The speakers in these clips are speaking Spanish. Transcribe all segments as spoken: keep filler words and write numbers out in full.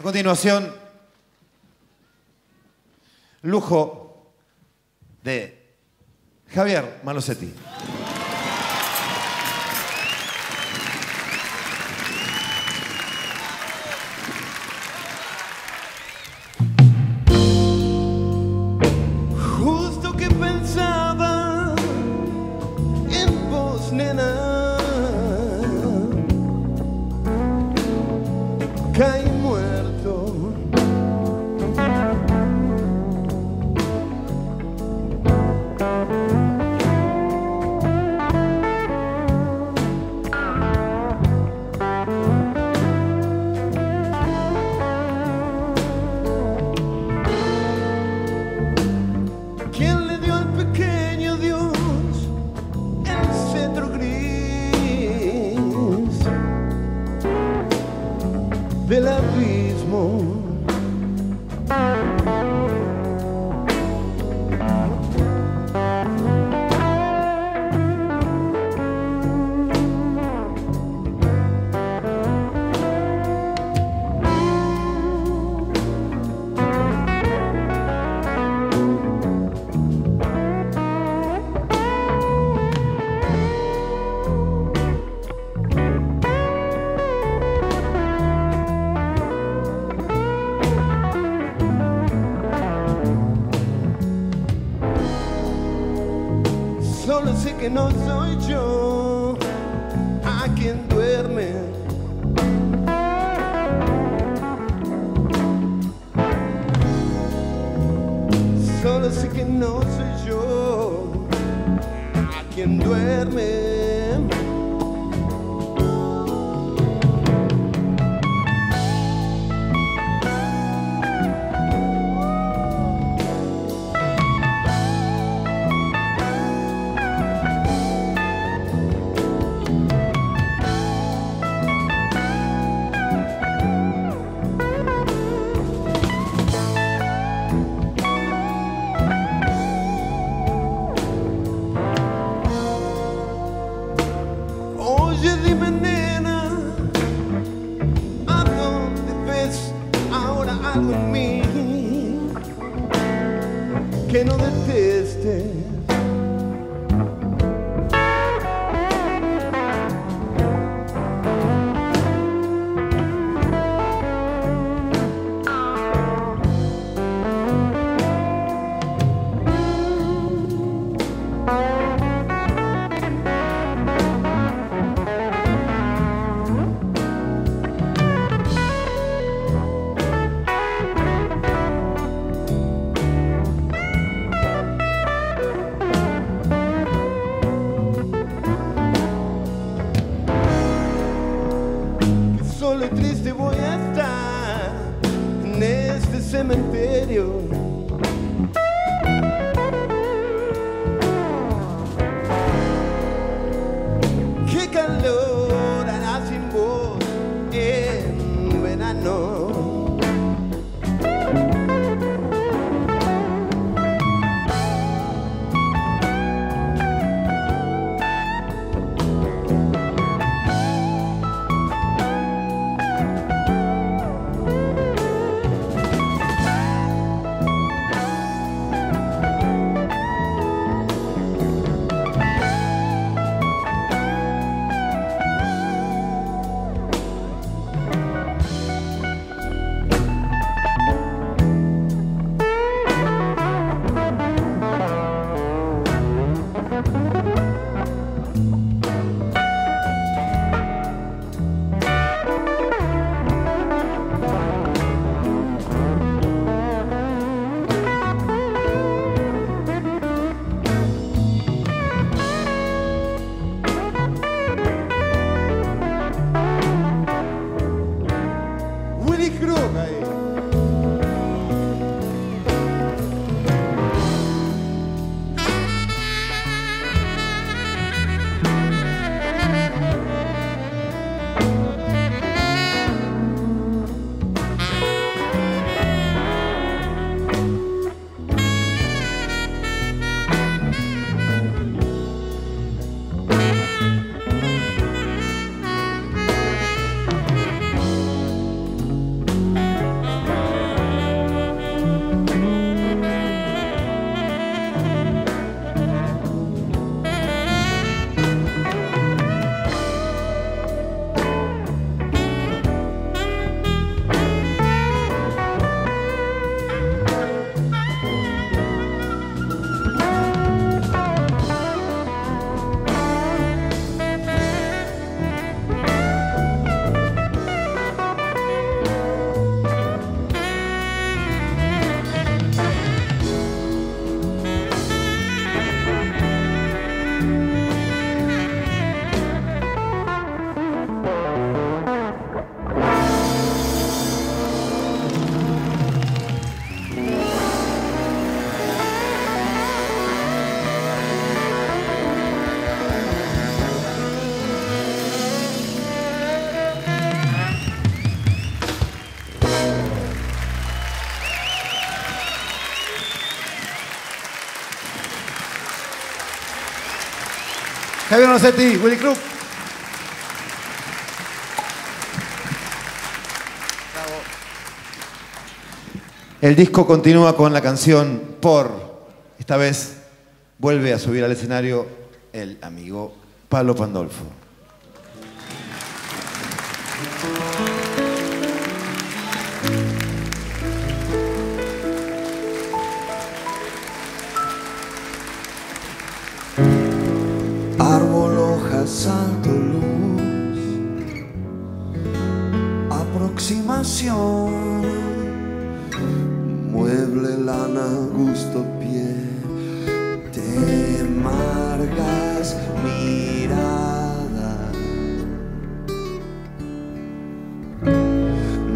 A continuación, lujo de Javier Malosetti. Que no soy yo a quien duerme, solo sé que no soy yo a quien duerme. Javier Rosetti, Willie Krupp. El disco continúa con la canción Por. Esta vez vuelve a subir al escenario el amigo Palo Pandolfo. Árbol, hoja, salto, luz, aproximación. Mueble, lana, gusto, pie. Te marcas mirada.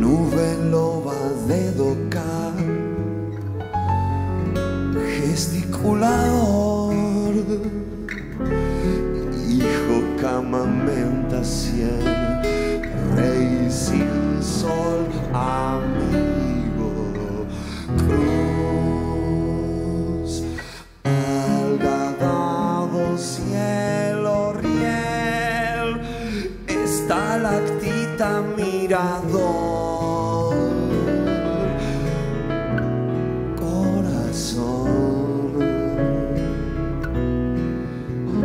Nube, loba, dedo, cal. Gesticulador. Hijo, cama, menta, cien. Rey sin sol, amén. Cruz, algadado, cielo, riel, estalactita, mirador, corazón,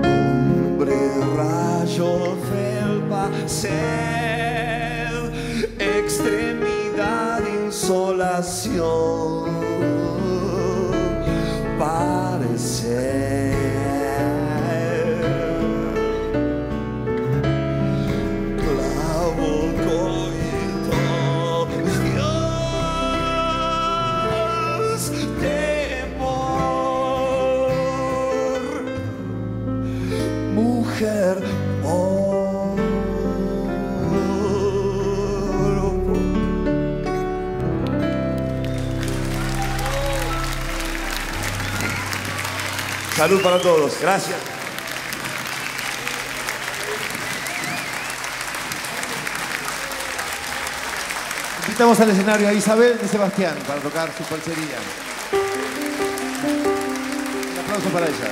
hombre, rayo, felpa, sed, extremidad, insolación. Salud para todos, gracias. Invitamos al escenario a Isabel de Sebastián para tocar Superchería. Un aplauso para ella.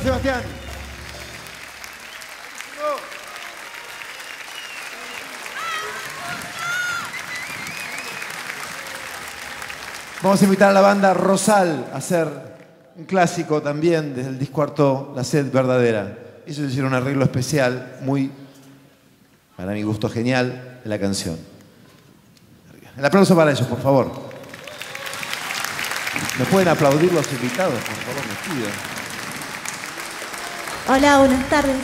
de Sebastián. Vamos a invitar a la banda Rosal a hacer un clásico también desde el disco cuarto, La Sed Verdadera. Ellos hicieron un arreglo especial, muy, para mi gusto, genial, de la canción. El aplauso para ellos, por favor. ¿Me pueden aplaudir los invitados? Por favor, me pido. Hola, buenas tardes.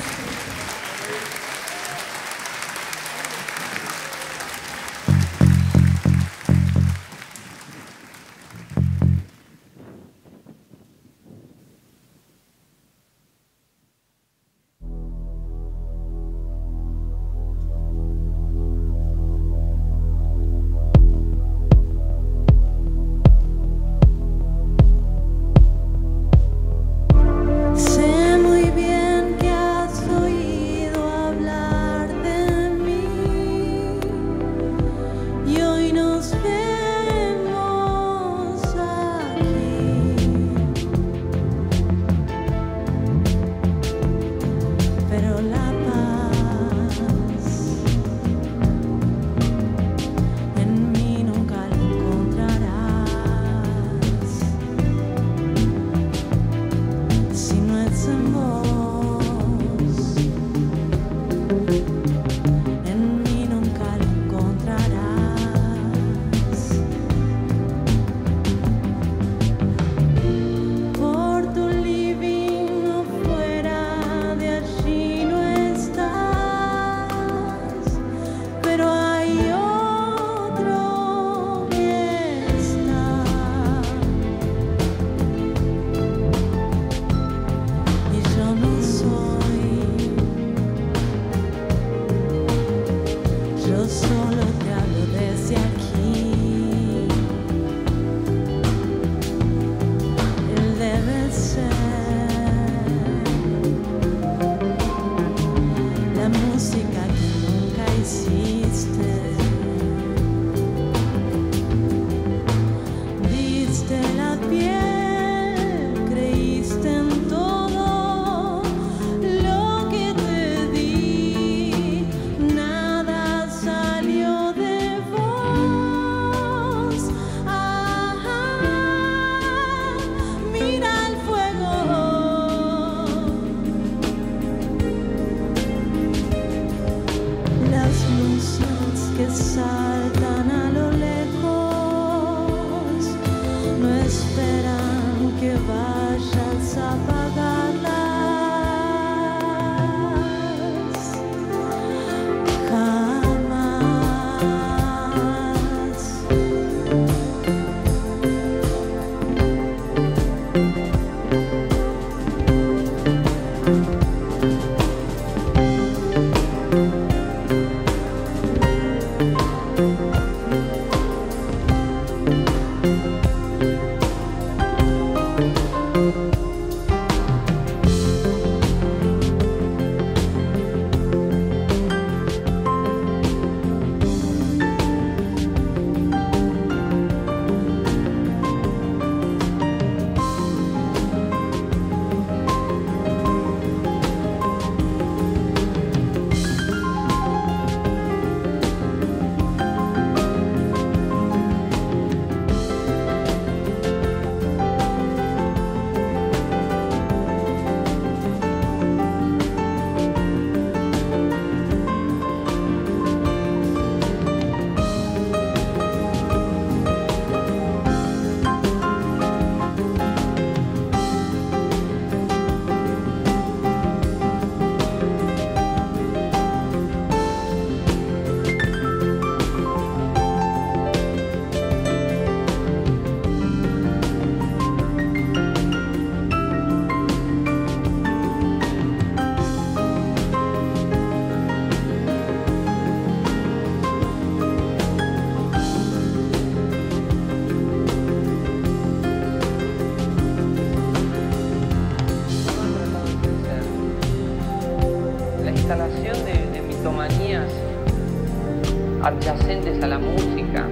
Adyacentes a la música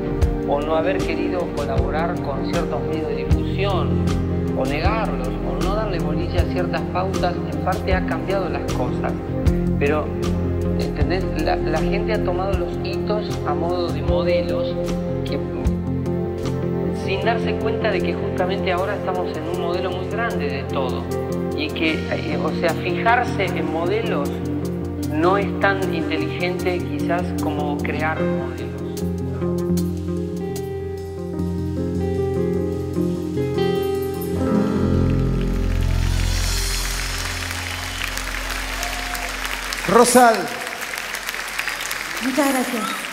o no haber querido colaborar con ciertos medios de difusión o negarlos, o no darle bolilla a ciertas pautas, en parte ha cambiado las cosas. Pero, ¿entendés? La, la gente ha tomado los hitos a modo de modelos, que, sin darse cuenta de que justamente ahora estamos en un modelo muy grande de todo. Y que, eh, o sea, fijarse en modelos no es tan inteligente quizás como crear modelos. Rosal. Muchas gracias.